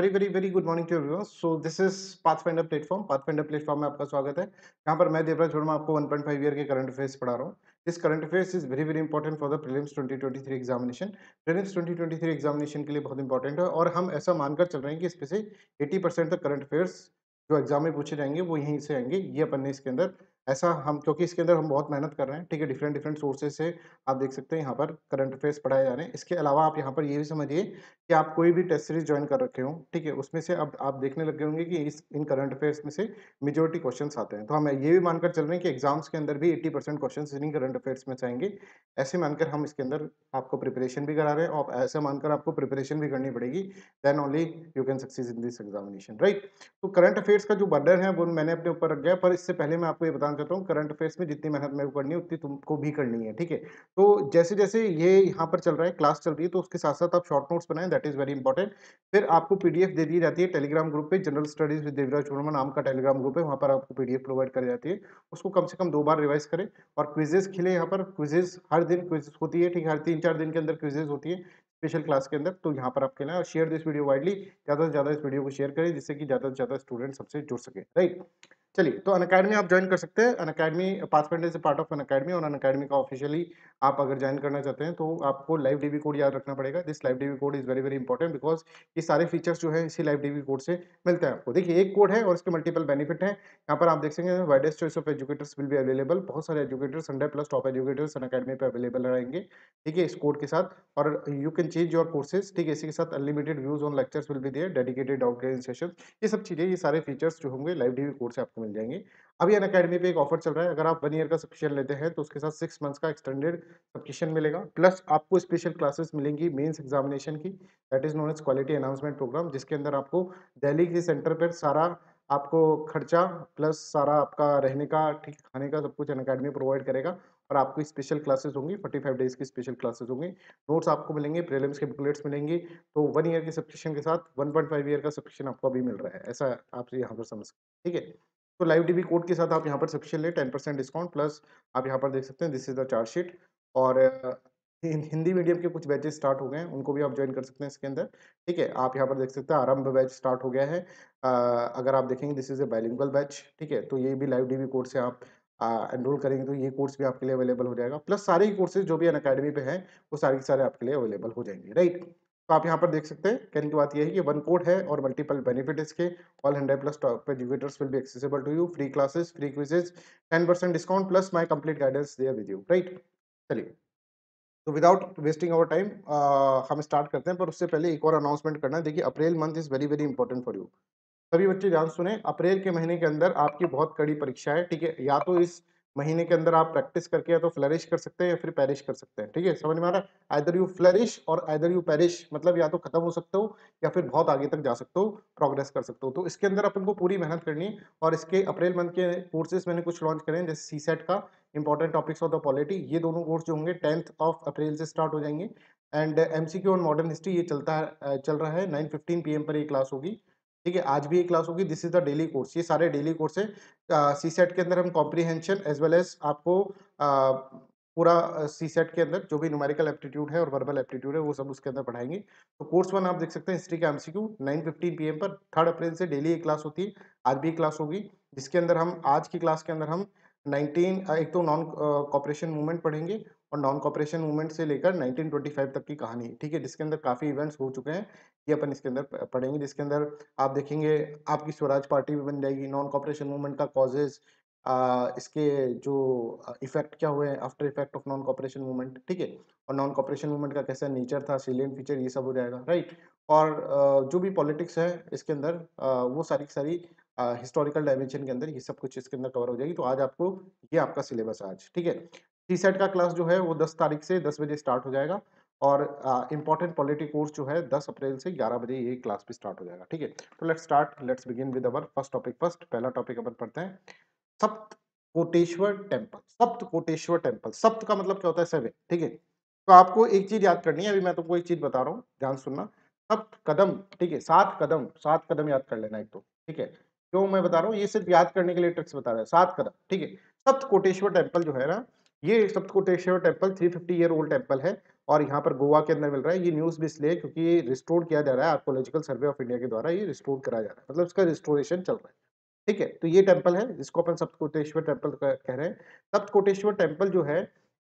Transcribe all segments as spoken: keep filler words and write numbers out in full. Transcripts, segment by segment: Very very very good morning to everyone. So this is Pathfinder platform. Pathfinder platform में आपका स्वागत है। यहाँ पर मैं देवराज वर्मा आपको वन पॉइंट फाइव ईयर के करंट अफेयर्स पढ़ा रहा हूँ। This current affairs is very very important for the prelims twenty twenty three examination. Prelims twenty twenty three examination के लिए बहुत इंपॉर्टेंट है और हम ऐसा मानकर चल रहे हैं कि इसमें से एटी परसेंट तक करंट अफेयर्स जो एग्जाम में पूछे जाएंगे वो यहीं से आएंगे। ये अपन ने इसके अंदर ऐसा हम क्योंकि इसके अंदर हम बहुत मेहनत कर रहे हैं, ठीक है। डिफरेंट डिफरेंट सोर्सेज से आप देख सकते हैं यहाँ पर करंट अफेयर्स पढ़ाए जा रहे हैं। इसके अलावा आप यहाँ पर ये भी समझिए कि आप कोई भी टेस्ट सीरीज ज्वाइन कर रखे हो, ठीक है, उसमें से अब आप देखने लगे होंगे कि इस इन करंट अफेयर्स में से मेजोरिटी क्वेश्चंस आते हैं। तो हम ये भी मानकर चल रहे हैं कि एग्जाम्स के अंदर भी एट्टी परसेंट क्वेश्चन इन करंट अफेयर्स में आएंगे। ऐसे मानकर हम इसके अंदर आपको प्रिपरेशन भी करा रहे हैं और ऐसे मानकर आपको प्रिपरेशन भी करनी पड़ेगी, then only you can succeed in this examination, right. तो करंट अफेयर्स का जो बर्डन है वो मैंने अपने ऊपर रख गया, पर इससे पहले मैं आपको ये बताना चाहता हूँ करंट अफेयर्स में जितनी मेहनत मेरे को करनी है उतनी तुमको भी करनी है, ठीक है। तो जैसे जैसे ये यहाँ पर चल रहा है, क्लास चल रही है, तो उसके साथ साथ आप शॉर्ट नोट्स बनाएं, दैट इज वेरी इंपॉर्टेंट। फिर आपको पीडीएफ दे दी जाती है टेलीग्राम ग्रुप पे, general studies with Devraj Verma नाम का टेलीग्राम ग्रुप है, वहाँ पर आपको पीडीएफ प्रोवाइड कर जाती है। उसको कम से कम दो बार रिवाइज करें और क्विजेस खेलें। यहाँ पर क्विजेज हर दिन क्विजेज होती है, ठीक है, हर तीन चार दिन के अंदर क्विजेज होती है स्पेशल क्लास के अंदर। तो यहाँ पर आप खेलना है और शेयर दिस वीडियो वाइडली, ज़्यादा से ज़्यादा इस वीडियो को शेयर करें जिससे कि ज़्यादा से ज़्यादा स्टूडेंट सबसे जुड़ सके, राइट। चलिए, तो अनअकैडमी आप ज्वाइन कर सकते हैं। Unacademy Pathfinder is a part of Unacademy और अनअकैडमी का ऑफिशियली आप अगर ज्वाइन करना चाहते हैं तो आपको लाइव डीवी कोड याद रखना पड़ेगा। This live DV code is very very important because ये सारे फीचर्स जो है इसी लाइव डीवी कोड से मिलते हैं आपको। देखिए, एक कोड है और इसके मल्टीपल बेनिफिट हैं। यहाँ पर आप देख सकते हैं widest choice of educators will भी अवेलेबल। बहुत सारे educators, hundred plus top educators Unacademy पर अवेलेबल रहेंगे, ठीक है, इस कोड के साथ। और you can change your courses, ठीक है। इसी के साथ unlimited views on lectures will भी देयर, डेडिकेटेड आउटलाइन सेशन, ये सब चीज़ें, ये सारे फीचर्स जो होंगे लाइव डीवी कोड से आपको मिल जाएंगे। अभी अनअकैडमी पे एक ऑफर चल रहा है, अगर आप वन ईयर का सब्सक्रिप्शन लेते हैं तो उसके साथ सिक्स मंथ्स का एक्सटेंडेड सब्सक्रिप्शन मिलेगा, प्लस आपको स्पेशल क्लासेस मिलेंगी मेंस एग्जामिनेशन की, that is known as quality announcement programme, जिसके अंदर आपको दिल्ली के सेंटर पर सारा आपको खर्चा प्लस सारा आपका रहने का, ठीक, खाने का सब कुछ अनअकैडमी प्रोवाइड करेगा। और आपको स्पेशल क्लासेस होंगी, पैंतालीस डेज की स्पेशल क्लासेस होंगी, नोट्स आपको मिलेंगे, प्रीलिम्स के बुकलेट्स मिलेंगे। तो वन ईयर के सब्सक्रिप्शन के साथ वन पॉइंट फाइव ईयर का सब्सक्रिप्शन आपको अभी मिल रहा है, ऐसा आप यहाँ पर समझ सकते, ठीक है। तो लाइव डीवी कोड के साथ आप यहाँ पर सब्सक्रिप्शन ले टेन परसेंट डिस्काउंट, प्लस आप यहाँ पर देख सकते हैं this is the charge sheet. और हिंदी मीडियम के कुछ बैचेस स्टार्ट हो गए हैं, उनको भी आप ज्वाइन कर सकते हैं इसके अंदर, ठीक है। आप यहाँ पर देख सकते हैं आरंभ बैच स्टार्ट हो गया है। आ, अगर आप देखेंगे this is a bilingual batch, ठीक है, तो ये भी लाइव डीवी कोड से आप एनरोल uh, करेंगे तो ये कोर्स भी आपके लिए अवेलेबल हो जाएगा, प्लस सारे ही कोर्सेज जो भी अनअकैडमी पे हैं वो सारे के सारे आपके लिए अवेलेबल हो जाएंगे, राइट। तो आप यहाँ पर देख सकते हैं। कहने की बात यह है कि वन कोड है और मल्टीपल बेनिफिट इसके। All hundred plus top educators will be accessible to you, free classes, free quizzes, ten percent discount, plus my complete guidance there with you, right. चलिए, तो विदाउट वेस्टिंग आवर टाइम हम start करते हैं, पर उससे पहले एक और अनाउंसमेंट करना है। देखिए, April month is very very important for you. सभी बच्चे ध्यान सुने, अप्रैल के महीने के अंदर आपकी बहुत कड़ी परीक्षा है, ठीक है। या तो इस महीने के अंदर आप प्रैक्टिस करके या तो फ्लरिश कर सकते हैं या फिर पैरिश कर सकते हैं, ठीक है, समझ में आ रहा है। आइदर यू फ्लरिश और आइदर यू पैरिश, मतलब या तो खत्म हो सकते हो या फिर बहुत आगे तक जा सकते हो, प्रोग्रेस कर सकते हो। तो इसके अंदर अपन को पूरी मेहनत करनी है। और इसके अप्रैल मंथ के कोर्सेज मैंने कुछ लॉन्च करे हैं, जैसे सी सेट का important topics of the polity, ये दोनों कोर्स जो होंगे टेंथ ऑफ अप्रैल से स्टार्ट हो जाएंगे। And M C Q on modern history ये चलता है, चल रहा है, नाइन फिफ्टीन पी एम पर ये क्लास होगी, ठीक है, आज भी एक क्लास होगी। This is the daily course, ये सारे डेली कोर्स है। सी सेट के अंदर हम कॉम्प्रीहेंशन एज वेल एज आपको uh, पूरा सी uh, सेट के अंदर जो भी न्यूमेरिकल एप्टीट्यूड है और वर्बल एप्टीट्यूड है वो सब उसके अंदर पढ़ाएंगे। तो कोर्स वन आप देख सकते हैं हिस्ट्री का एमसीक्यू नाइन फिफ्टीन पीएम पर, थर्ड अप्रैल से डेली एक क्लास होती है, आज भी एक क्लास होगी, जिसके अंदर हम आज की क्लास के अंदर हम नाइनटीन एक तो नॉन कॉपरेशन मूवमेंट पढ़ेंगे और नॉन कॉपरेशन मूवमेंट से लेकर नाइनटीन ट्वेंटी फाइव तक की कहानी, ठीक है, जिसके अंदर काफ़ी इवेंट्स हो चुके हैं, ये अपन इसके अंदर पढ़ेंगे। जिसके अंदर आप देखेंगे आपकी स्वराज पार्टी भी बन जाएगी, नॉन कॉपरेशन मूवमेंट का कॉजेज, इसके जो इफेक्ट क्या हुए, after effect of non cooperation movement, ठीक है, और नॉन कॉपरेशन मूवमेंट का कैसा नेचर था, साइलेंट फीचर, ये सब हो जाएगा, राइट। और uh, जो भी पॉलिटिक्स है इसके अंदर uh, वो सारी की सारी हिस्टोरिकल uh, डायमेंशन के अंदर ये सब कुछ इसके अंदर कवर हो जाएगी। तो आज आपको ये आपका सिलेबस आज, ठीक है। टी सेट का क्लास जो है वो दस तारीख से दस बजे स्टार्ट हो जाएगा और इम्पॉर्टेंट पॉलिटी कोर्स जो है दस अप्रैल से ग्यारह बजे ये क्लास भी स्टार्ट हो जाएगा, ठीक है। तो let's start, let's begin with our first topic. First पहला टॉपिक अपन पढ़ते हैं सप्तकोटेश्वर टेम्पल। सप्तकोटेश्वर टेम्पल, सप्त का मतलब क्या होता है, सेवन, ठीक है। तो आपको एक चीज याद करनी है, अभी मैं तुमको एक चीज बता रहा हूँ, ध्यान सुनना। सप्त कदम, ठीक है, सात कदम, सात कदम याद कर लेना एक तो, ठीक है, क्यों मैं बता रहा हूँ, ये सिर्फ याद करने के लिए ट्रिक्स बता रहा है, सात कदम, ठीक है। सप्तकोटेश्वर टेम्पल जो है ना, ये Saptakoteshwar temple three fifty year old temple है और यहाँ पर गोवा के अंदर मिल रहा है। ये न्यूज़ भी इसलिए क्योंकि ये रिस्टोर किया जा रहा है, आर्कोलॉजिकल सर्वे ऑफ इंडिया के द्वारा ये रिस्टोर करा जा रहा है, मतलब इसका रिस्टोरेशन चल रहा है। ठीक है, तो ये टेम्पल है जिसको अपन सप्तकोटेश्वर टेम्पल कह रहे हैं। सप्तकोटेश्वर टेम्पल जो है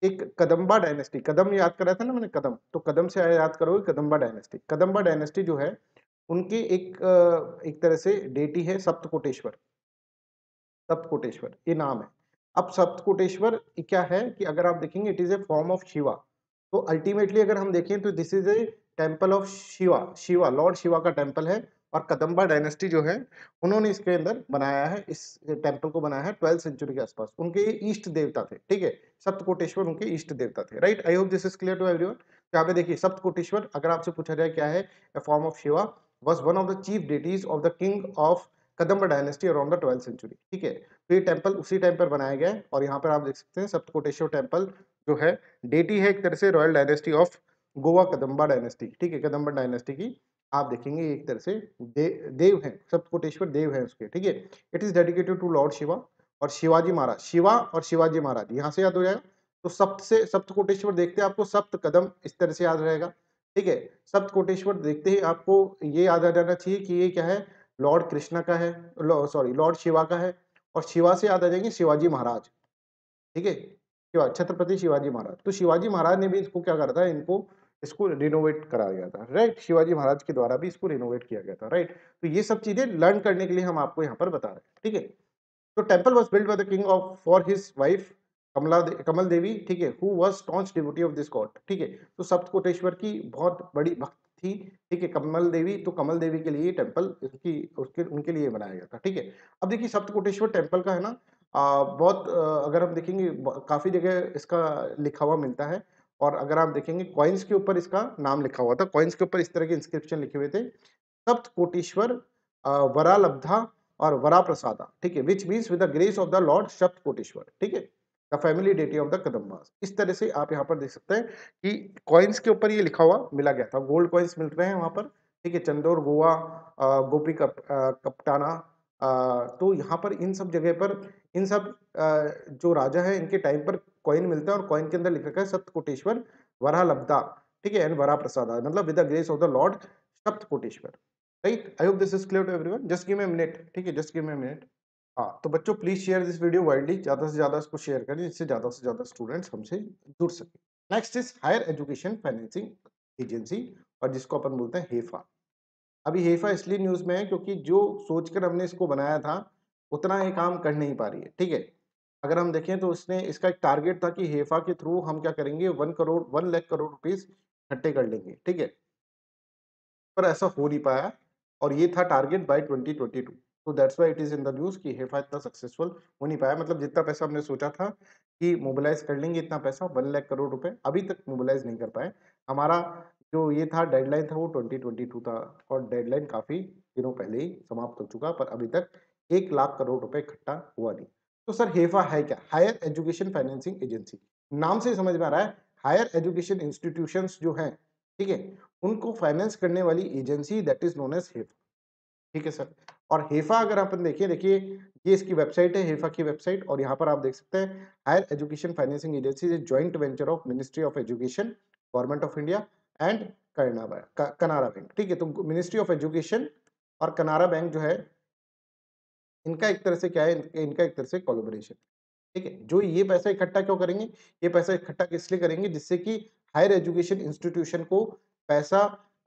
एक कदम्बा डायनेस्टी, कदम याद कराया था ना मैंने, कदम तो कदम से याद करोगे, कदम्बा डायनेस्टी। कदम्बा डायनेस्टी जो है उनकी एक एक तरह से डेटी है सप्तकोटेश्वर। सप्तकोटेश्वर ये नाम है। अब सप्तकोटेश्वर क्या है कि अगर आप देखेंगे it is a form of Shiva, तो अल्टीमेटली अगर हम देखें तो this is a temple of Shiva, Shiva lord Shiva का टेम्पल है। और कदम्बा डायनेस्टी जो है उन्होंने इसके अंदर बनाया है, इस टेम्पल को बनाया है ट्वेल्थ सेंचुरी के आसपास। उनके ईष्ट देवता थे, ठीक है, सप्तकोटेश्वर उनके ईष्ट देवता थे। Right, I hope this is clear to everyone. यहाँ पे देखिए सप्तकोटेश्वर, अगर आपसे पूछा जाए क्या है, a form of Shiva, was one of the chief deities of the king of Kadamba dynasty around the twelfth century. ठीक है, तो ये टेम्पल उसी टाइम पर बनाया गया है। और यहाँ पर आप देख सकते हैं सप्तकोटेश्वर टेम्पल जो है डेटी है एक तरह से royal dynasty of Goa, Kadamba dynasty. ठीक है, कदम्बा डायनेस्टी की आप देखेंगे एक तरह से दे, देव हैं, सप्तकोटेश्वर देव हैं उसके। ठीक है, it is dedicated to lord Shiva और शिवाजी महाराज, शिवा और शिवाजी महाराज यहाँ से याद हो जाएगा। तो सप्त से सप्तकोटेश्वर देखते हैं आपको सप्त कदम इस तरह से याद रहेगा। ठीक है, सप्तकोटेश्वर देखते ही आपको ये याद आ जाना चाहिए कि ये क्या है, लॉर्ड कृष्णा का है, सॉरी लॉर्ड शिवा का है। और शिवा से याद आ जाएंगे शिवाजी महाराज। ठीक है, शिवा छत्रपति शिवाजी महाराज, तो शिवाजी महाराज ने भी इसको क्या करता है, इनको इसको रिनोवेट करा गया था। राइट, शिवाजी महाराज के द्वारा भी इसको रिनोवेट किया गया था। राइट, तो ये सब चीजें लर्न करने के लिए हम आपको यहाँ पर बता रहे हैं। ठीक है, तो temple was build by the king of for his wife Kamala दे, कमल देवी। ठीक है, who was staunch devotee of this god. ठीक है, तो सप्तकोटेश्वर की बहुत बड़ी भक्त थी। ठीक है, कमल देवी, तो कमल देवी के लिए टेम्पल उसकी उसके उनके लिए बनाया गया था। ठीक है, अब देखिए सप्तकोटेश्वर टेम्पल का है ना आ, बहुत आ, अगर हम देखेंगे काफी जगह इसका लिखा हुआ मिलता है। और अगर आप देखेंगे कॉइन्स के ऊपर इसका नाम लिखा हुआ था, कॉइन्स के ऊपर इस तरह के इंस्क्रिप्शन लिखे हुए थे, सप्तकोटेश्वर वरा लब्धा और वरा प्रसादा। ठीक है, which means with the grace of the lord Saptakoteshwar. ठीक है, the family deity of the Kadambas. इस तरह से आप यहाँ पर देख सकते हैं कि कॉइन्स के ऊपर ये लिखा हुआ मिला गया था, गोल्ड कॉइन्स मिल रहे हैं वहाँ पर। ठीक है, चंदौर, गोवा, गोपी कप, कपटाना, आ, तो यहाँ पर इन सब जगह पर इन सब आ, जो राजा है इनके टाइम पर कॉइन मिलता है। और कॉइन के अंदर लिखा गया है सप्तकोटेश्वर वरा लब्धा। ठीक है, एंड वरा प्रसादा, मतलब with the grace of the lord Saptakoteshwar. Right, I hope this is clear to everyone. Just give me a minute. ठीक है, just give me a minute. हाँ, तो बच्चों please share this video widely, ज़्यादा से ज़्यादा इसको शेयर करें जिससे ज़्यादा से ज़्यादा स्टूडेंट्स हमसे जुड़ सकें। Next is higher education financing agency, और जिसको अपन बोलते हैं हेफा। अभी हेफा इसलिए न्यूज़ में है क्योंकि जो सोचकर हमने इसको बनाया था उतना ये काम कर नहीं पा रही है। ठीक है, अगर हम देखें तो उसने इसका एक टारगेट था कि हेफा के थ्रू हम क्या करेंगे, one crore one lakh crore rupees इकट्ठे कर लेंगे। ठीक है, पर ऐसा हो नहीं पाया और ये था target by twenty twenty two. तो that's why it is in the news कि हेफा इतना सक्सेसफुल हो नहीं पाया। मतलब जितना पैसा हमने सोचा था कि मोबिलाइज कर लेंगे इतना पैसा, वन लाख करोड़ रुपये, अभी तक मोबिलाइज नहीं कर पाए। हमारा जो ये था डेडलाइन था वो ट्वेंटी ट्वेंटी टू था और डेडलाइन काफ़ी दिनों पहले ही समाप्त हो चुका, पर अभी तक एक लाख करोड़ रुपए इकट्ठा हुआ नहीं। तो सर हेफा है क्या? हायर एजुकेशन फाइनेंसिंग एजेंसी, नाम से समझ में आ रहा है हायर एजुकेशन इंस्टीट्यूशंस जो हैं, ठीक है, उनको फाइनेंस करने वाली agency that is known as HEFA. ठीक है सर, और हेफा अगर अपन देखिए देखिए ये इसकी वेबसाइट है, हेफा की वेबसाइट, और यहाँ पर आप देख सकते हैं higher education financing agency is joint venture of ministry of education, government of India and Canara bank. ठीक है, तो मिनिस्ट्री ऑफ एजुकेशन और कनारा बैंक जो है इनका एक तरह से क्या है, इनका एक तरह से कोलैबोरेशन। ठीक है, जो ये पैसा इकट्ठा क्यों करेंगे, ये पैसा इकट्ठा किस लिए करेंगे, जिससे कि हायर एजुकेशन इंस्टीट्यूशन को पैसा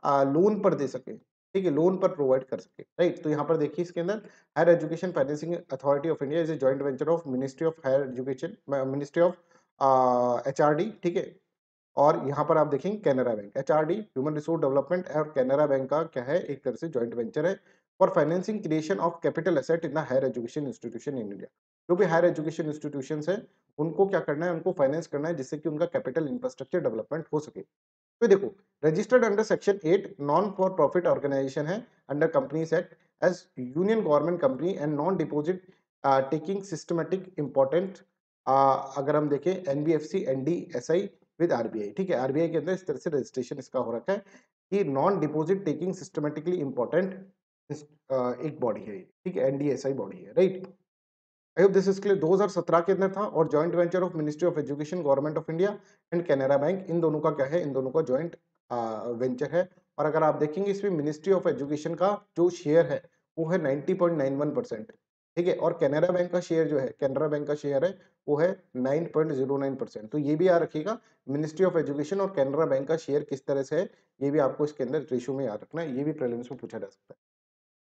आ, लोन पर दे सके। ठीक है, लोन पर प्रोवाइड कर सके। राइट, तो यहाँ पर देखिए इसके अंदर higher education financing authority of India is a joint venture of ministry of higher education, ministry of H R D. ठीक है, और यहाँ पर आप देखेंगे Canara Bank, H R D human resource development और कैनरा बैंक का क्या है, एक तरह से जॉइंट वेंचर है for financing creation of capital asset in the higher education institution in India. जो भी हायर एजुकेशन इंस्टीट्यूशन है उनको क्या करना है, उनको फाइनेंस करना है जिससे कि उनका कैपिटल इंफ्रास्ट्रक्चर डेवलपमेंट हो सके। तो देखो registered under section eight, non for profit organisation है under companies act as union government company and non deposit taking systematic important. अगर हम देखें N B F C, N D S I with R B I. ठीक है, are B आई के अंदर इस तरह से रजिस्ट्रेशन इसका हो रखा है कि non deposit taking systematically important एक बॉडी है। ठीक है, N D S I body है। Right, I hope this is clear. दो हज़ार सत्रह के अंदर था और joint venture of ministry of education, government of India and Canara bank, इन दोनों का क्या है, इन दोनों का जॉइंट वेंचर है। और अगर आप देखेंगे इसमें मिनिस्ट्री ऑफ एजुकेशन का जो शेयर है वो है ninety point nine one percent, ठीक है, और कैनरा बैंक का शेयर जो है, कैनरा बैंक का शेयर है वो है nine point zero nine percent. तो ये भी याद रखिएगा, मिनिस्ट्री ऑफ एजुकेशन और कैनरा बैंक का शेयर किस तरह से है ये भी आपको इसके अंदर रेशो में याद रखना है, ये भी प्रीलिम्स में पूछा जा सकता है,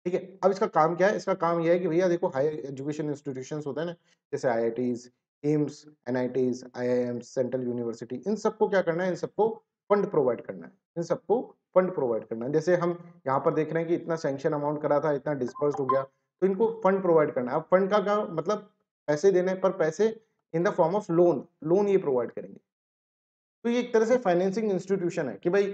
ठीक है। अब इसका काम क्या है, इसका काम यह है कि भैया देखो हायर एजुकेशन इंस्टीट्यूशंस होते हैं ना, जैसे I I Ts, AIIMS, N I Ts, I I Ms, central university, इन सबको क्या करना है, इन सबको फंड प्रोवाइड करना है, इन सबको फंड प्रोवाइड करना है। जैसे हम यहाँ पर देख रहे हैं कि इतना सैंक्शन अमाउंट करा था, इतना डिस्पर्स हो गया, तो इनको फंड प्रोवाइड करना है। अब फंड का क्या मतलब, पैसे देने पर पैसे in the form of loan, loan ये प्रोवाइड करेंगे। तो ये एक तरह से फाइनेंसिंग इंस्टीट्यूशन है कि भाई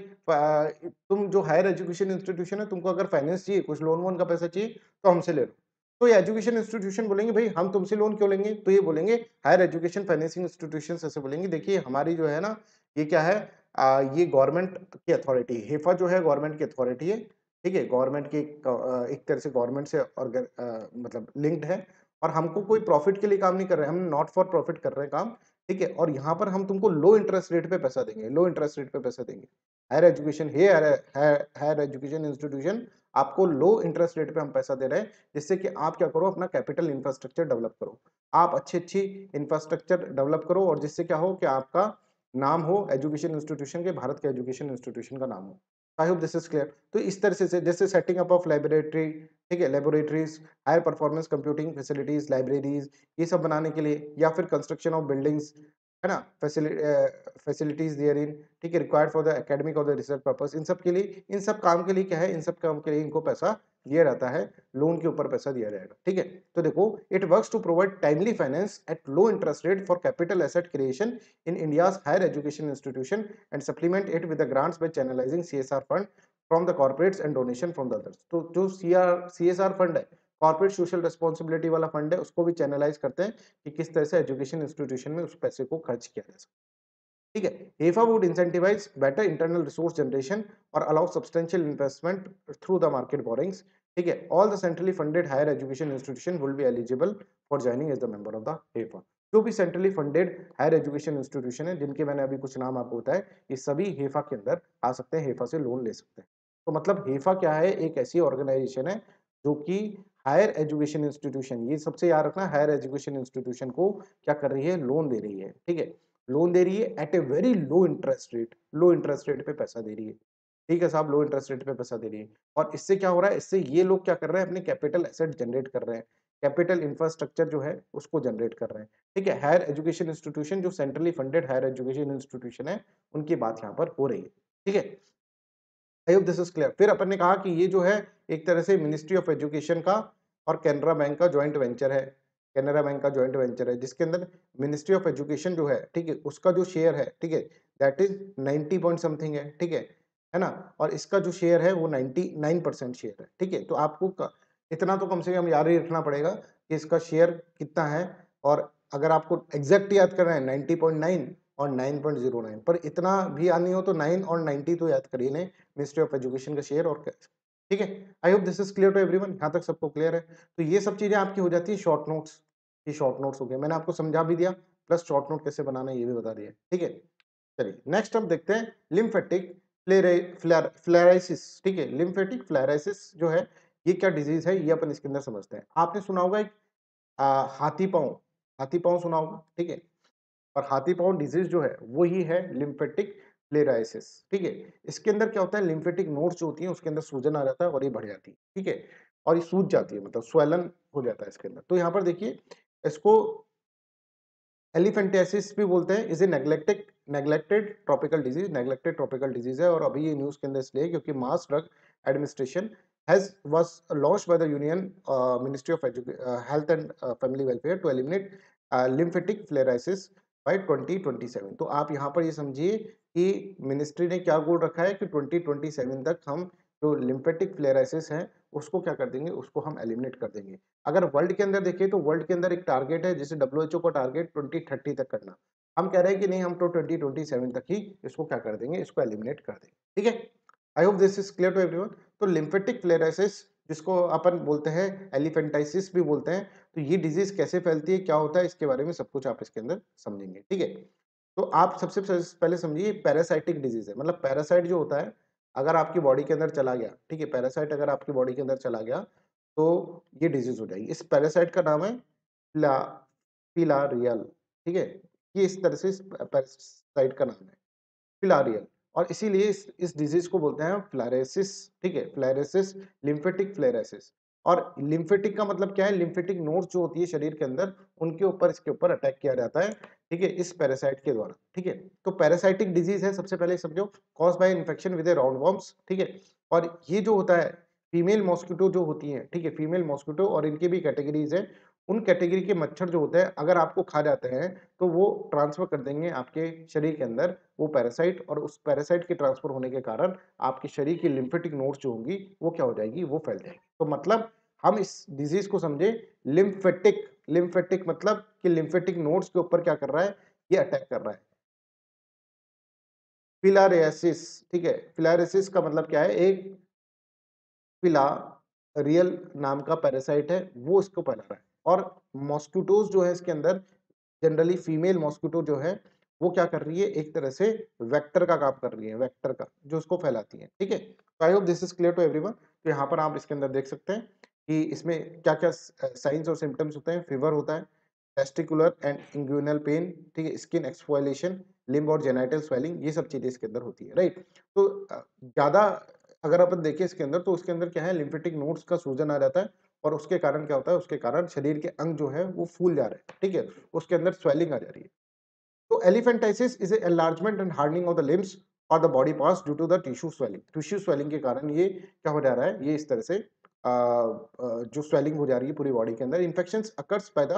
तुम जो हायर एजुकेशन इंस्टीट्यूशन है तुमको अगर फाइनेंस चाहिए, कुछ लोन वोन का पैसा चाहिए तो हमसे ले लो। तो ये एजुकेशन इंस्टीट्यूशन बोलेंगे भाई हम तुमसे लोन क्यों लेंगे, तो ये बोलेंगे हायर एजुकेशन फाइनेंसिंग इंस्टीट्यूशन ऐसे बोलेंगे देखिए हमारी जो है ना ये क्या है, आ, ये गवर्नमेंट की अथॉरिटी है, हेफा जो है गवर्नमेंट की अथॉरिटी है, ठीक है, गवर्नमेंट की एक तरह से गवर्नमेंट से ऑर्गन मतलब लिंक्ड है, और हमको कोई प्रॉफिट के लिए काम नहीं कर रहे, हम नॉट फॉर प्रॉफिट कर रहे हैं काम, ठीक है, और यहाँ पर हम तुमको लो इंटरेस्ट रेट पे पैसा देंगे, लो इंटरेस्ट रेट पे पैसा देंगे। हायर एजुकेशन है हायर एजुकेशन इंस्टीट्यूशन आपको लो इंटरेस्ट रेट पे हम पैसा दे रहे हैं, जिससे कि आप क्या करो अपना कैपिटल इंफ्रास्ट्रक्चर डेवलप करो, आप अच्छी अच्छी इंफ्रास्ट्रक्चर डेवलप करो, और जिससे क्या हो कि आपका नाम हो एजुकेशन इंस्टीट्यूशन के, भारत के एजुकेशन इंस्टीट्यूशन का नाम हो। I hope this is clear. तो इस तरह से जैसे सेटिंग अप ऑफ लाइब्रेटरी, ठीक है, laboratories, higher performance computing facilities, libraries, ये सब बनाने के लिए, या फिर कंस्ट्रक्शन ऑफ बिल्डिंग्स है ना, फैसिलिटीज देयर इन, ठीक है, रिक्वायर्ड फॉर द एकेडमिक और द रिसर्च पर्पस, इन सब के लिए, इन सब काम के लिए क्या है, इन सब काम के लिए इनको पैसा दिया जाता है, लोन के ऊपर पैसा दिया जाएगा, ठीक है। तो देखो it works to provide timely finance at low interest rate for capital asset creation in India's higher education institution and supplement it with the grants by channelizing CSR fund from the corporates and donation from the others. तो जो CSR fund है, corporate social responsibility वाला fund है, उसको भी channelise करते हैं कि किस तरह से एजुकेशन इंस्टीट्यूशन में उस पैसे को खर्च किया जा सकता है, ठीक है। HEFA would incentivise better internal resource generation और allow substantial investment through the market borrowings, ठीक है। All the centrally funded higher education institution will be eligible for joining as the member of the HEFA. जो भी centrally funded higher education institution है, जिनके मैंने अभी कुछ नाम आपको बताया, ये सभी हेफा के अंदर आ सकते हैं, हेफा से लोन ले सकते हैं। तो मतलब हेफा क्या है, एक ऐसी ऑर्गेनाइजेशन है जो कि हायर एजुकेशन इंस्टीट्यूशन, ये सबसे याद रखना, हायर एजुकेशन इंस्टीट्यूशन को क्या कर रही है, लोन दे रही है, ठीक है, लोन दे रही है at a very low interest rate, low interest rate पे पैसा दे रही है, ठीक है साहब, लो इंटरेस्ट रेट पे पैसा दे रही है। और इससे क्या हो रहा है, इससे ये लोग क्या कर रहे हैं, अपने कैपिटल एसेट जनरेट कर रहे हैं, कैपिटल इंफ्रास्ट्रक्चर जो है उसको जनरेट कर रहे हैं, ठीक है। हायर एजुकेशन इंस्टीट्यूशन जो centrally funded higher education institution है उनकी बात यहाँ पर हो रही है, ठीक है। I hope this is clear. फिर अपन ने कहा कि ये जो है एक तरह से मिनिस्ट्री ऑफ एजुकेशन का और कैनरा बैंक का ज्वाइंट वेंचर है, कैनरा बैंक का जॉइंट वेंचर है, जिसके अंदर मिनिस्ट्री ऑफ एजुकेशन जो है, ठीक है, उसका जो शेयर है, ठीक है, that is ninety point something है, ठीक है है ना, और इसका जो शेयर है वो नाइन्टी नाइन परसेंट शेयर है, ठीक है। तो आपको इतना तो कम से कम याद ही रखना पड़ेगा कि इसका शेयर कितना है, और अगर आपको एग्जैक्ट याद करना है नाइन्टी पॉइंट नाइन और नाइन पॉइंट ज़ीरो नाइन, पर इतना भी याद नहीं हो तो नाइन और नाइन्टी तो याद करिए नहीं, मिनिस्ट्री ऑफ एजुकेशन का शेयर, और ठीक है। I hope this is clear to everyone, यहाँ तक सबको क्लियर है। तो ये सब चीज़ें आपकी हो जाती है शॉर्ट नोट्स, ये शॉर्ट नोट्स हो गए, मैंने आपको समझा भी दिया, प्लस शॉर्ट नोट कैसे बनाना है ये भी बता दिया, ठीक है। चलिए नेक्स्ट हम देखते हैं लिम्फेटिक फिलाराइसिस, ठीक है, लिम्फेटिक फिलाराइसिस जो है ये क्या डिजीज है ये अपन इसके अंदर समझते हैं। आपने सुना होगा एक हाथी पांव, हाथी पांव सुना होगा, ठीक है, और हाथी पांव डिजीज जो है वो ही है लिम्फेटिक फिलाराइसिस, ठीक है। इसके अंदर क्या होता है, लिम्फेटिक नोड्स जो होती हैं उसके अंदर सूजन आ जाता है और ये बढ़ जाती है, ठीक है, और ये सूज जाती है, मतलब स्वेलन हो जाता है इसके अंदर। तो यहाँ पर देखिए इसको एलिफेंटियासिस भी बोलते हैं, इसे neglected neglected tropical disease, neglected tropical disease है, और अभी ये न्यूज़ के अंदर इसलिए क्योंकि mass drug administration has was launch by the union ministry of health and family welfare to eliminate lymphatic filariasis by twenty twenty seven. तो आप यहाँ पर ये समझिए कि मिनिस्ट्री ने क्या गोल रखा है कि ट्वेंटी ट्वेंटी सेवन तक हम जो लिम्फेटिक फिलाराइसिस है उसको क्या कर देंगे, उसको हम एलिमिनेट कर देंगे। अगर वर्ल्ड के अंदर देखें तो वर्ल्ड के अंदर एक टारगेट है जैसे डब्ल्यूएचओ का टारगेट ट्वेंटी थर्टी तक करना, हम कह रहे हैं कि नहीं हम तो ट्वेंटी ट्वेंटी सेवन तक ही इसको क्या कर देंगे, इसको एलिमिनेट कर देंगे, ठीक है। I hope this is clear to everyone. तो लिम्फेटिक फिलाराइसिस जिसको अपन बोलते हैं एलिफेंटाइसिस भी बोलते हैं, तो ये डिजीज कैसे फैलती है, क्या होता है, इसके बारे में सब कुछ आप इसके अंदर समझेंगे। ठीक है, तो आप सबसे पहले समझिए पैरासाइटिक डिजीज है, मतलब पैरासाइट जो होता है अगर आपकी बॉडी के अंदर चला गया, ठीक है, पैरासाइट अगर आपकी बॉडी के अंदर चला गया तो ये डिजीज हो जाएगी। इस पैरासाइट का नाम है फिलारियल, ठीक है, ये इस तरह से इस पैरासाइट का नाम है फिलारियल, और इसीलिए इस इस डिजीज को बोलते हैं फिलारेसिस, ठीक है, फिलारेसिस, लिम्फेटिक फिलारेसिस। और लिम्फेटिक का मतलब क्या है, लिम्फेटिक नोड्स जो होती है शरीर के अंदर उनके ऊपर इसके ऊपर अटैक किया जाता है, ठीक है, इस पैरासाइट के द्वारा। ठीक है, तो पैरासाइटिक डिजीज है, सबसे पहले समझो, cause by infection with a round worms, ठीक है, और ये जो होता है फीमेल मॉस्किटो जो होती है, ठीक है, फीमेल मॉस्किटो, और इनकी भी कैटेगरीज है, उन कैटेगरी के मच्छर जो होते हैं अगर आपको खा जाते हैं तो वो ट्रांसफर कर देंगे आपके शरीर के अंदर वो पैरासाइट, और उस पैरासाइट के ट्रांसफर होने के कारण आपके शरीर की लिम्फेटिक नोड्स जो होंगी वो क्या हो जाएगी, वो फैल जाएगी। तो मतलब हम इस डिजीज को समझे लिम्फेटिक, लिम्फेटिक मतलब कि लिम्फेटिक नोड्स के ऊपर क्या कर रहा है, ये अटैक कर रहा है। फिलारियासिस, ठीक है, फिलारियासिस का मतलब क्या है, एक फिला रियल नाम का पैरासाइट है वो इसको फैला रहा है, और मॉस्किटोज जो है इसके अंदर जनरली फीमेल मॉस्किटो जो है वो क्या कर रही है, एक तरह से वेक्टर का काम कर रही है, वेक्टर का जो उसको फैलाती है। ठीक है, तो I hope this is clear to everyone. तो यहाँ पर आप इसके अंदर देख सकते हैं कि इसमें क्या क्या साइंस और सिम्टम्स होते हैं, फीवर होता है, टेस्टिकुलर एंड इंग्यूनल पेन, ठीक है, स्किन एक्सफोलिएशन, लिम्ब और जेनाइटल स्वेलिंग, ये सब चीज़ें इसके अंदर होती है, राइट। तो ज़्यादा अगर अपन देखें इसके अंदर तो उसके अंदर क्या है, लिम्फेटिक नोड्स का सूजन आ जाता है, और उसके कारण क्या होता है, उसके कारण शरीर के अंग जो है वो फूल जा रहे हैं, ठीक है, उसके अंदर स्वेलिंग आ जा रही है। तो elephantiasis is a enlargement and hardening of the limbs और the body parts due to the tissue swelling. Tissue swelling के कारण ये क्या हो जा रहा है, ये इस तरह से आ, जो स्वेलिंग हो जा रही है पूरी बॉडी के अंदर। Infection occurs by the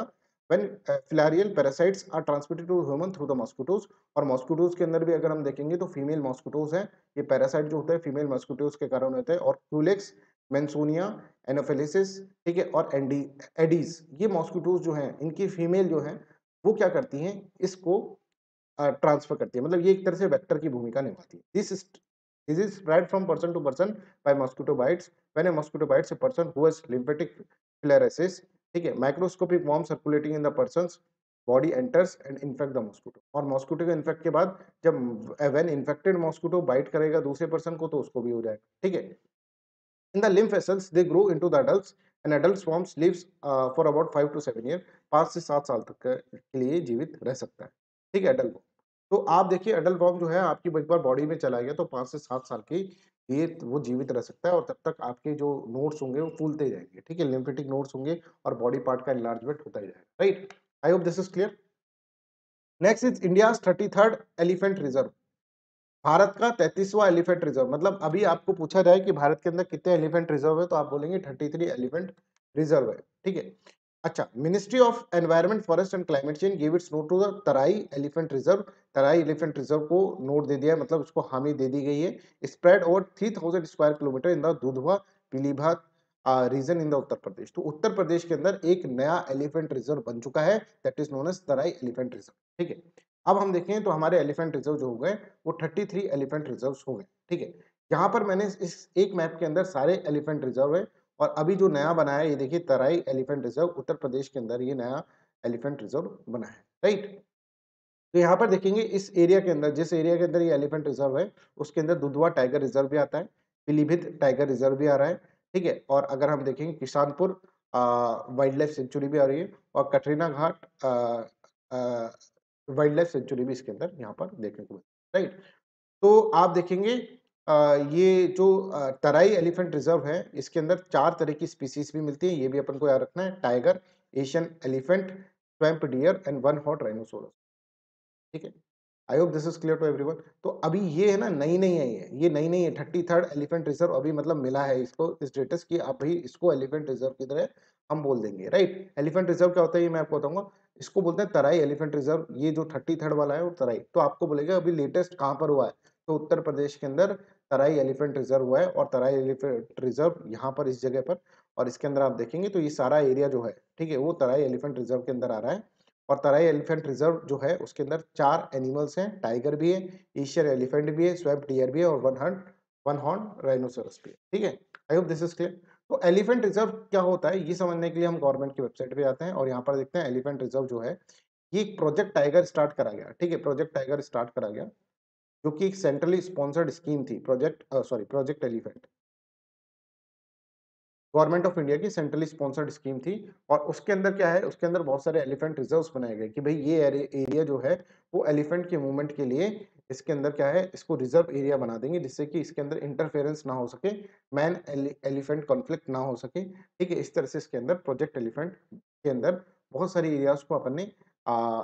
when filarial parasites are transmitted to human through the mosquitoes, और मॉस्किटोज के अंदर भी अगर हम देखेंगे तो फीमेल मॉस्किटोज हैं, ये पैरासाइट जो होता है फीमेल मॉस्किटोज के कारण होता है, और क्यूलेक्स, मैंसोनिया, एनोफेलिसिस, ठीक है, और एंडी एडीज, ये मॉस्किटोज जो हैं इनकी फीमेल जो हैं वो क्या करती हैं, इसको ट्रांसफर करती है, मतलब ये एक तरह से वेक्टर की भूमिका निभाती है। This is this is spread from person to person by mosquito bites, when a mosquito bites a person who has lymphatic filariasis, ठीक है, microscopic worm circulating in the person's body enters and infect the mosquito, और mosquito के infect के बाद जब when infected mosquito bite करेगा दूसरे person को तो उसको भी हो जाएगा। ठीक है, in the lymph vessels they grow into the adults and adult swarms lives uh, for about five to seven years, पाँच से सात साल तक के लिए जीवित रह सकता है। ठीक है, एडल्ट तो आप देखिए एडल्ट वॉर्म जो है आपकी एक बार बॉडी में चला गया तो पाँच से सात साल के लिए वो जीवित रह सकता है, और तब तक आपके जो नोड्स होंगे वो फूलते जाएंगे, ठीक है, लिम्फेटिक नोड्स होंगे और बॉडी पार्ट का एनलार्जमेंट होता ही जाएगा, right. I hope this is clear. Next is India thirty third elephant reserve, Bharat का तैंतीसवां एलिफेंट रिजर्व, मतलब अभी आपको पूछा जाए कि भारत के अंदर कितने एलिफेंट रिजर्व है तो आप बोलेंगे तैंतीस एलिफेंट रिजर्व है। ठीक है, अच्छा, ministry of environment, forest and climate change give its note to the Terai elephant reserve. Terai elephant reserve को नोट दे दिया है, मतलब उसको हामी दे दी गई है। Spread over three thousand square kilometre in the Dudhwa Pilibhit region in the Uttar Pradesh. तो उत्तर प्रदेश के अंदर एक नया एलिफेंट रिजर्व बन चुका है, that is known as Terai elephant reserve. ठीक है, अब हम देखें तो हमारे एलिफेंट रिजर्व जो हो गए वो तैंतीस एलिफेंट रिजर्व्स हो गए। ठीक है, यहाँ पर मैंने इस एक मैप के अंदर सारे एलिफेंट रिजर्व है, और अभी जो नया बना है ये देखिए तराई एलिफेंट रिजर्व, उत्तर प्रदेश के अंदर ये नया एलिफेंट रिजर्व बना है, राइट। तो यहाँ पर देखेंगे इस एरिया के अंदर, जिस एरिया के अंदर ये एलिफेंट रिजर्व है उसके अंदर दुधवा टाइगर रिजर्व भी आता है, पीलीभीत टाइगर रिजर्व भी आ रहा है, ठीक है, और अगर हम देखेंगे किशानपुर वाइल्ड लाइफ सेंचुरी भी आ रही है, और Katarniaghat wildlife sanctuary भी इसके अंदर यहाँ पर देखने को मिलती है, राइट। तो आप देखेंगे आ, ये जो तराई एलिफेंट रिजर्व है इसके अंदर चार तरह की स्पीसीज भी मिलती है, ये भी अपन को याद रखना है, tiger, Asian elephant, swamp deer and one हॉट राइनोसोरस। ठीक है, I hope this is clear to everyone. तो अभी ये है ना नई नई है, ये ये नई नई है, थर्टी थर्ड एलिफेंट रिजर्व अभी मतलब मिला है इसको स्टेटस कि आप भाई इसको एलिफेंट रिजर्व की तरह हम बोल देंगे, राइट। एलिफेंट रिजर्व क्या होता है ये मैं आपको बताऊंगा, इसको बोलते हैं तराई एलिफेंट रिजर्व, ये जो थर्टी थर्ड वाला है वो तराई, तो आपको बोलेगा अभी लेटेस्ट कहाँ पर हुआ है तो उत्तर प्रदेश के अंदर तराई एलिफेंट रिजर्व हुआ है, और तराई एलिफेंट रिजर्व यहाँ पर इस जगह पर, और इसके अंदर आप देखेंगे तो ये सारा एरिया जो है, ठीक है, वो तराई एलिफेंट रिजर्व के अंदर आ रहा है। और तराई एलिफेंट रिजर्व जो है उसके अंदर चार एनिमल्स हैं, टाइगर भी है, एशियन एलिफेंट भी है, स्वैम्प डियर भी है, और one horn one horn rhinoceros भी है। ठीक है, I hope this is clear. तो एलिफेंट रिजर्व क्या होता है ये समझने के लिए हम गवर्नमेंट की वेबसाइट पे जाते हैं और यहाँ पर देखते हैं एलिफेंट रिजर्व जो है ये एक प्रोजेक्ट टाइगर स्टार्ट करा गया, ठीक है, प्रोजेक्ट टाइगर स्टार्ट करा गया जो कि एक सेंट्रली स्पॉन्सर्ड स्कीम थी, project sorry project elephant government of India की सेंट्रली स्पॉन्सर्ड स्कीम थी। और उसके अंदर क्या है, उसके अंदर बहुत सारे एलिफेंट रिजर्व्स बनाए गए कि भाई ये एरिया जो है वो एलिफेंट के मूवमेंट के लिए इसके अंदर क्या है इसको रिजर्व एरिया बना देंगे जिससे कि इसके अंदर इंटरफेरेंस ना हो सके, मैन एलिफेंट कॉन्फ्लिक्ट ना हो सके, ठीक है। इस तरह से इसके अंदर प्रोजेक्ट एलिफेंट के अंदर बहुत सारे एरियाज को अपन ने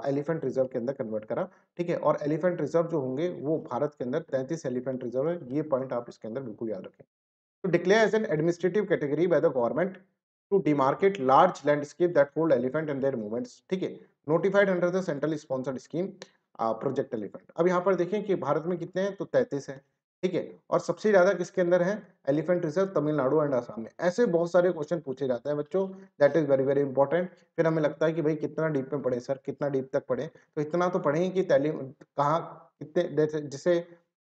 एलिफेंट रिजर्व के अंदर कन्वर्ट करा, ठीक है। और एलिफेंट रिजर्व जो होंगे वो भारत के अंदर तैंतीस एलिफेंट रिजर्व है, ये पॉइंट आप इसके अंदर बिल्कुल याद रखें। To declare as an administrative category by the government to demarcate large landscape that hold elephant and their movements, ठीक है, notified under the centrally sponsored scheme project elephant. अब यहाँ पर देखें कि भारत में कितने हैं तो तैंतीस हैं, ठीक है, और सबसे ज्यादा किसके अंदर है elephant reserve, Tamil Nadu and Assam में। ऐसे बहुत सारे क्वेश्चन पूछे जाते हैं बच्चों, that is very very important. फिर हमें लगता है कि भाई कितना डीप में पढ़े सर, कितना डीप तक पढ़े, तो इतना तो पढ़ें कि कहाँ कितने, जैसे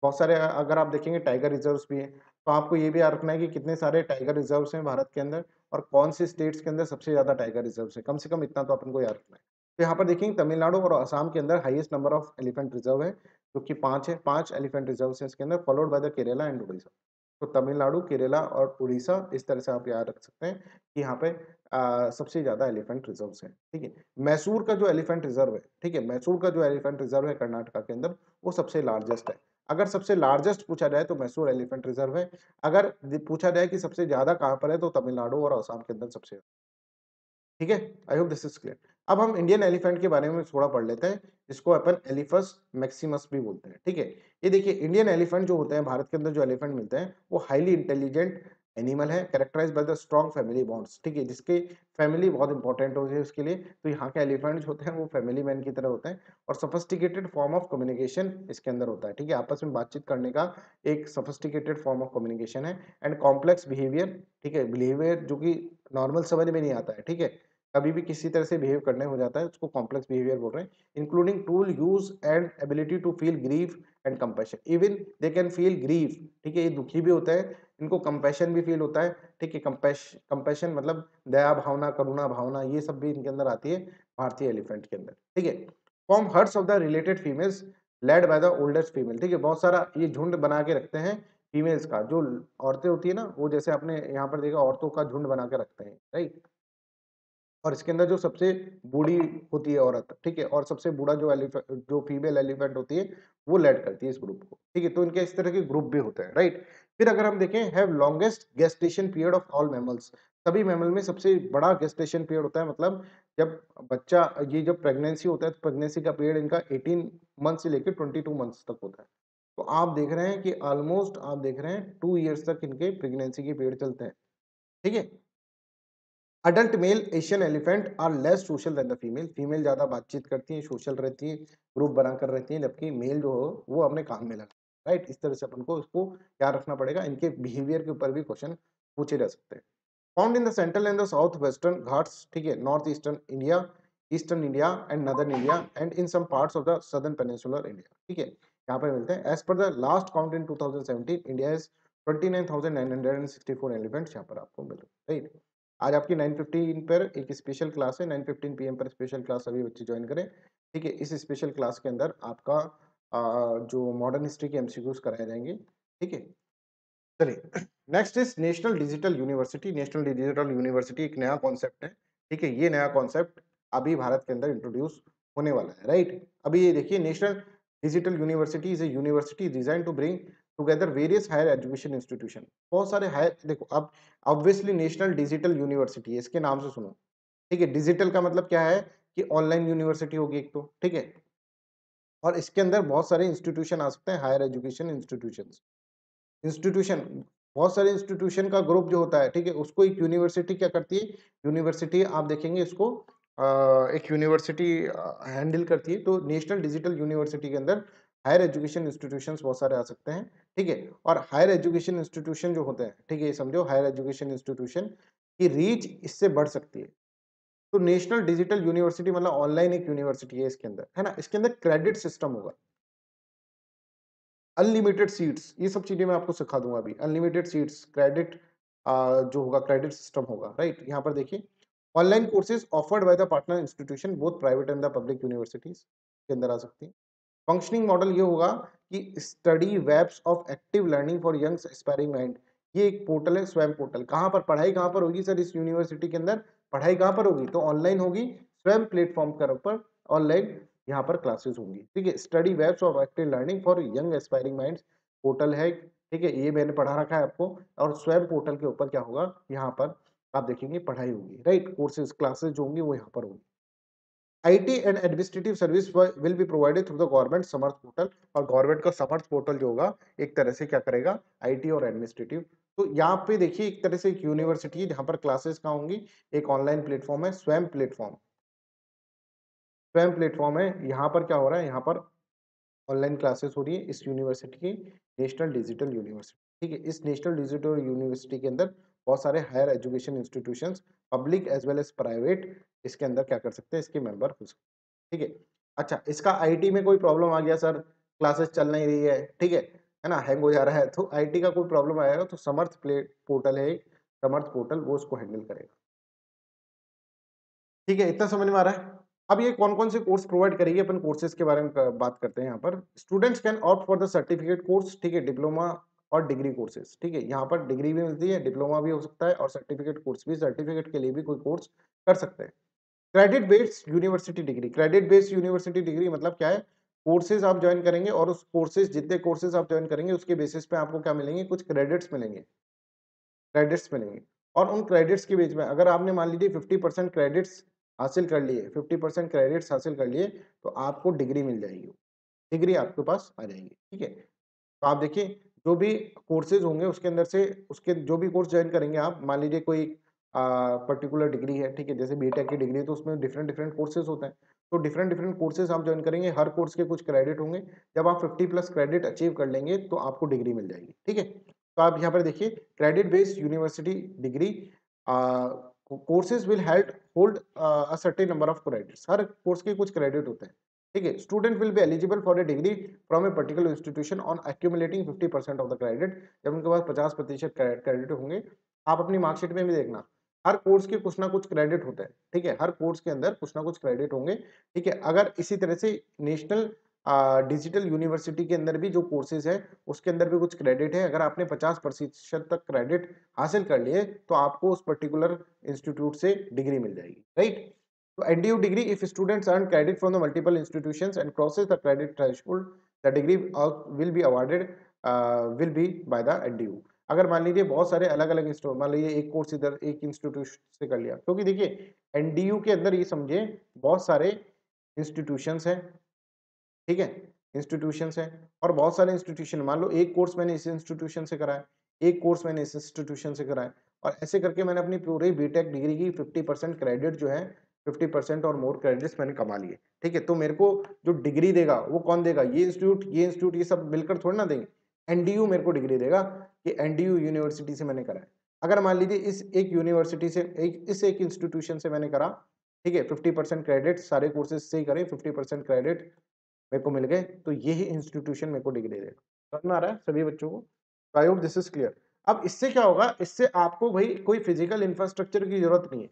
बहुत सारे अगर आप देखेंगे टाइगर रिजर्व्स भी हैं तो आपको ये भी याद रखना है कि कितने सारे टाइगर रिजर्व्स हैं भारत के अंदर और कौन से स्टेट्स के अंदर सबसे ज़्यादा टाइगर रिजर्व्स हैं, कम से कम इतना तो अपन को याद रखना है। तो यहाँ पर देखेंगे तमिलनाडु और असम के अंदर highest number of elephant reserve है जो कि पाँच है, पाँच एलिफेंट रिजर्व है इसके अंदर, followed by the Kerala and Orissa. तो तमिलनाडु, केरला और उड़ीसा, इस तरह से आप याद रख सकते हैं कि यहाँ पे आ, सबसे ज़्यादा एलिफेंट रिजर्व हैं, ठीक है। मैसूर का जो एलिफेंट रिजर्व है, ठीक है, मैसूर का जो एलिफेंट रिजर्व है कर्नाटका के अंदर वो सबसे लार्जेस्ट है। अगर सबसे लार्जेस्ट पूछा जाए तो मैसूर एलिफेंट रिजर्व है, अगर पूछा जाए कि सबसे ज्यादा कहाँ पर है तो तमिलनाडु और असम के अंदर सबसे, ठीक है। I hope this is clear. अब हम इंडियन एलिफेंट के बारे में थोड़ा पढ़ लेते हैं, इसको अपन एलिफस मैक्सिमस भी बोलते हैं, ठीक है। ये देखिए इंडियन एलिफेंट जो होते हैं भारत के अंदर जो एलिफेंट मिलते हैं वो हाईली इंटेलिजेंट एनिमल है, characterise by the strong family bonds, ठीक है, जिसके फैमिली बहुत इंपॉर्टेंट होती है उसके लिए। तो यहाँ के एलिफेंट होते हैं वो फैमिली मैन की तरह होते हैं और सफिस्टिकेटेड फॉर्म ऑफ कम्युनिकेशन इसके अंदर होता है, ठीक है, आपस में बातचीत करने का एक सफिस्टिकेटेड फॉर्म ऑफ कम्युनिकेशन है। एंड कॉम्प्लेक्स बिहेवियर, ठीक है, बिहेवियर जो कि नॉर्मल समझ में नहीं आता है, ठीक है, कभी भी किसी तरह से बिहेव करने हो जाता है उसको कॉम्प्लेक्स बिहेवियर बोल रहे हैं। Including tool use and ability to feel grief and compassion, even they can feel grief, ठीक है, ये दुखी भी होता है, इनको कंपैशन भी फील होता है, ठीक है। कंपैशन कंपैशन मतलब दया भावना, करुणा भावना, ये सब भी इनके अंदर आती है भारतीय एलिफेंट के अंदर, ठीक है। From herds of the related females led by the oldest female, ठीक है, बहुत सारा ये झुंड बना के रखते हैं फीमेल्स का, जो औरतें होती है ना वो, जैसे आपने यहाँ पर देखा औरतों का झुंड बना के रखते हैं, राइट, और इसके अंदर जो सबसे बूढ़ी होती है औरत, ठीक है, और सबसे बूढ़ा जो एलिफेंट जो फीमेल एलिफेंट होती है वो लेड करती है इस ग्रुप को, ठीक है। तो इनके इस तरह के ग्रुप भी होते हैं, राइट। फिर अगर हम देखें have longest gestation period of all mammals, सभी मैमल में सबसे बड़ा गेस्टेशन पीरियड होता है, मतलब जब बच्चा ये जब प्रेगनेंसी होता है तो प्रेगनेंसी का पीरियड इनका एटीन मंथ से लेकर ट्वेंटी टू मंथ्स तक होता है। तो आप देख रहे हैं कि ऑलमोस्ट आप देख रहे हैं टू ईयर्स तक इनके प्रेगनेंसी के पीरियड चलते हैं, ठीक है। Adult male Asian elephant are less social than the female, female ज़्यादा बातचीत करती हैं, सोशल रहती है, ग्रुप बनाकर रहती हैं, जबकि मेल जो हो वो अपने काम में लगता है, राइट। इस तरह से अपन को उसको याद रखना पड़ेगा, इनके बिहेवियर के ऊपर भी क्वेश्चन पूछे जा सकते हैं। Found in the central and the south western Ghats, ठीक है, north eastern India, eastern India and northern India and in some parts of the southern peninsular India, ठीक है, यहाँ पर मिलते हैं। As per the last count in two thousand seventeen India is twenty nine thousand nine hundred and sixty four elephants यहाँ पर आपको मिलेगा, राइट। आज आपकी नाइन फिफ्टीन पर एक स्पेशल क्लास है, नाइन फिफ्टीन पीएम पर स्पेशल क्लास सभी बच्चे ज्वाइन करें, ठीक है। इस स्पेशल क्लास के अंदर आपका आ, जो मॉडर्न हिस्ट्री के एमसीक्यूज कराए जाएंगे, ठीक है। चलिए next is national digital university. National digital university एक नया कॉन्सेप्ट है, ठीक है, ये नया कॉन्सेप्ट अभी भारत के अंदर इंट्रोड्यूस होने वाला है, राइट। अभी ये देखिए national digital university is a university design to bring together various higher education institution, बहुत सारे हायर, देखो अब ऑब्वियसली नेशनल डिजिटल यूनिवर्सिटी है, इसके नाम से सुनो, ठीक है। डिजिटल का मतलब क्या है कि ऑनलाइन यूनिवर्सिटी होगी एक तो, ठीक है, और इसके अंदर बहुत सारे इंस्टीट्यूशन आ सकते हैं, हायर एजुकेशन इंस्टीट्यूशन इंस्टीट्यूशन बहुत सारे इंस्टीट्यूशन का ग्रुप जो होता है, ठीक है, उसको एक यूनिवर्सिटी क्या करती है, यूनिवर्सिटी आप देखेंगे इसको एक यूनिवर्सिटी हैंडल करती है। तो नेशनल डिजिटल यूनिवर्सिटी के अंदर हायर एजुकेशन इंस्टीट्यूशंस बहुत सारे आ सकते हैं, ठीक है, और हायर एजुकेशन इंस्टीट्यूशन जो होते हैं, ठीक है, ये समझो हायर एजुकेशन इंस्टीट्यूशन की रीच इससे बढ़ सकती है। तो नेशनल डिजिटल यूनिवर्सिटी मतलब ऑनलाइन एक यूनिवर्सिटी है इसके अंदर, है ना। इसके अंदर क्रेडिट सिस्टम होगा, अनलिमिटेड सीट्स, ये सब चीज़ें मैं आपको सिखा दूंगा अभी, अनलिमिटेड सीट्स, क्रेडिट जो होगा क्रेडिट सिस्टम होगा, राइट। यहाँ पर देखिए online courses offered by the partner institution both private and the public universities के अंदर आ सकती हैं। फंक्शनिंग मॉडल ये होगा कि study webs of active learning for youngs aspiring mind, ये एक पोर्टल है स्वयं पोर्टल। कहाँ पर पढ़ाई कहाँ पर होगी सर? इस यूनिवर्सिटी के अंदर पढ़ाई कहाँ पर होगी? तो ऑनलाइन होगी, स्वयं प्लेटफॉर्म के ऊपर ऑनलाइन यहाँ पर क्लासेस होंगी, ठीक है। Study webs of active learning for young aspiring minds portal है, ठीक है, ये मैंने पढ़ा रखा है आपको। और स्वयं पोर्टल के ऊपर क्या होगा, यहाँ पर आप देखेंगे पढ़ाई होगी, राइट। कोर्सेज क्लासेज जो होंगी वो यहाँ पर होंगी। IT and administrative service will be provided through the government Samarth portal, और गवर्नमेंट का समर्थ पोर्टल जो होगा एक तरह से क्या करेगा, आईटी और एडमिनिस्ट्रेटिव। तो यहाँ पे देखिए एक तरह से एक यूनिवर्सिटी है जहाँ पर क्लासेस कहाँ होंगी, एक ऑनलाइन प्लेटफॉर्म है स्वयं प्लेटफॉर्म, स्वयं प्लेटफॉर्म है। यहाँ पर क्या हो रहा है, यहाँ पर ऑनलाइन क्लासेस हो रही है इस यूनिवर्सिटी की, नेशनल डिजिटल यूनिवर्सिटी, ठीक है। इस नेशनल डिजिटल यूनिवर्सिटी के अंदर बहुत सारे higher education institutions public as well as private इसके अंदर क्या कर सकते हैं, इसके मेंबर हो सकते हैं, ठीक है। अच्छा, इसका आईटी में कोई प्रॉब्लम आ गया सर, क्लासेस चल नहीं रही है, ठीक है है ना, हैंग हो जा रहा है, तो आईटी का कोई प्रॉब्लम आएगा तो समर्थ प्लेट पोर्टल है एक, समर्थ पोर्टल वो उसको हैंडल करेगा, ठीक है। इतना समझ में आ रहा है। अब ये कौन कौन से कोर्स प्रोवाइड करेगी, अपन कोर्सेज के बारे में बात करते हैं। यहाँ पर students can opt for the certificate course, ठीक है, डिप्लोमा और डिग्री कोर्सेज, ठीक है। यहाँ पर डिग्री भी मिलती है, डिप्लोमा भी हो सकता है और सर्टिफिकेट कोर्स भी, सर्टिफिकेट के लिए भी कोई कोर्स कर सकते हैं। Credit based university degree, credit based university degree मतलब क्या है, कोर्सेज आप ज्वाइन करेंगे और उस कोर्सेज जितने कोर्सेज आप ज्वाइन करेंगे उसके बेसिस पे आपको क्या मिलेंगे, कुछ क्रेडिट्स मिलेंगे, क्रेडिट्स मिलेंगे। और उन क्रेडिट्स के बीच में अगर आपने मान लीजिए फिफ्टी परसेंट क्रेडिट्स हासिल कर लिए, फिफ्टी परसेंट क्रेडिट्स हासिल कर लिए तो आपको डिग्री मिल जाएगी, डिग्री आपके पास आ जाएगी, ठीक है। तो आप देखिए जो भी कोर्सेज होंगे उसके अंदर से उसके जो भी कोर्स ज्वाइन करेंगे आप, मान लीजिए कोई पर्टिकुलर डिग्री है, ठीक है, जैसे बीटेक की डिग्री है तो उसमें डिफरेंट डिफरेंट कोर्सेज होते हैं, तो डिफरेंट डिफरेंट कोर्सेज आप ज्वाइन करेंगे, हर कोर्स के कुछ क्रेडिट होंगे। जब आप फिफ्टी प्लस क्रेडिट अचीव कर लेंगे तो आपको डिग्री मिल जाएगी, ठीक है। तो आप यहाँ पर देखिए credit based university degree courses will held hold a certain number of credits, हर कोर्स के कुछ क्रेडिट होते हैं, ठीक है। Student will be eligible for a degree from a particular institution on accumulating fifty percent of the credit. जब उनके पास पचास प्रतिशत क्रेडिट होंगे, आप अपनी मार्कशीट में भी देखना हर कोर्स के कुछ ना कुछ क्रेडिट होता है, ठीक है, हर कोर्स के अंदर कुछ ना कुछ क्रेडिट होंगे, ठीक है। अगर इसी तरह से नेशनल डिजिटल यूनिवर्सिटी के अंदर भी जो कोर्सेज है उसके अंदर भी कुछ क्रेडिट है। अगर आपने पचास प्रतिशत तक क्रेडिट हासिल कर लिए तो आपको उस पर्टिकुलर इंस्टीट्यूट से डिग्री मिल जाएगी, राइट। तो NDU degree if students earn credit from the multiple institutions and crosses the credit threshold the degree will be awarded will be by the NDU. अगर मान लीजिए बहुत सारे अलग अलग इंस्टीट्यूट, मान लीजिए एक कोर्स इधर एक इंस्टीट्यूशन से कर लिया, क्योंकि देखिए एनडीयू के अंदर ये समझिए बहुत सारे इंस्टीट्यूशंस हैं, ठीक है, इंस्टीट्यूशंस हैं और बहुत सारे इंस्टीट्यूशन, मान लो एक कोर्स मैंने इस इंस्टीट्यूशन से कराया, एक कोर्स मैंने इस इंस्टीट्यूशन से कराया और ऐसे करके मैंने अपनी पूरी बीटेक डिग्री की फिफ्टी परसेंट क्रेडिट जो है फिफ्टी परसेंट और मोर क्रेडिट्स मैंने कमा लिए, ठीक है। तो मेरे को जो डिग्री देगा वो कौन देगा, ये इंस्टीट्यूट ये इंस्टीट्यूट ये सब मिलकर थोड़ी ना देंगे, एनडीयू मेरे को डिग्री देगा कि एनडीयू यूनिवर्सिटी से मैंने कराया। अगर मान लीजिए इस एक यूनिवर्सिटी से एक इस एक इंस्टीट्यूशन से मैंने करा, ठीक है, फिफ्टी परसेंट क्रेडिट सारे कोर्सेज से ही करे, फिफ्टी परसेंट क्रेडिट मेरे को मिल गए तो यही इंस्टीट्यूशन मेरे को डिग्री देगा। समझ में आ रहा है सभी बच्चों को? I hope this is clear. अब इससे क्या होगा, इससे आपको भाई कोई फिजिकल इंफ्रास्ट्रक्चर की जरूरत नहीं है,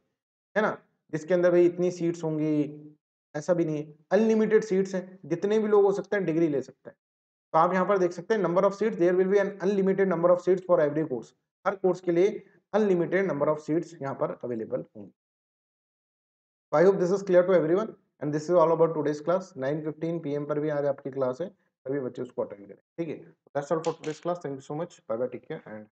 है ना, जिसके अंदर भाई इतनी सीट्स होंगी, ऐसा भी नहीं है, अनलिमिटेड सीट्स हैं, जितने भी लोग हो सकते हैं डिग्री ले सकते हैं। तो आप यहाँ पर देख सकते हैं number of seats, there will be an unlimited number of seats for every course, हर कोर्स के लिए अनलिमिटेड नंबर ऑफ सीट्स यहाँ पर अवेलेबल होंगी। तो I hope this is clear to everyone and this is all about today's class. Nine fifteen P M पर भी आज आपकी क्लास है, सभी बच्चे उसको अटेंड करें, ठीक है। That's all for today's class, thank you so much, bye bye, take care and